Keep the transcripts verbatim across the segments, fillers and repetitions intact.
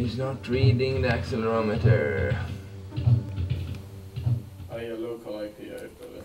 He's not reading the accelerometer. I got local I P istället.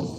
you.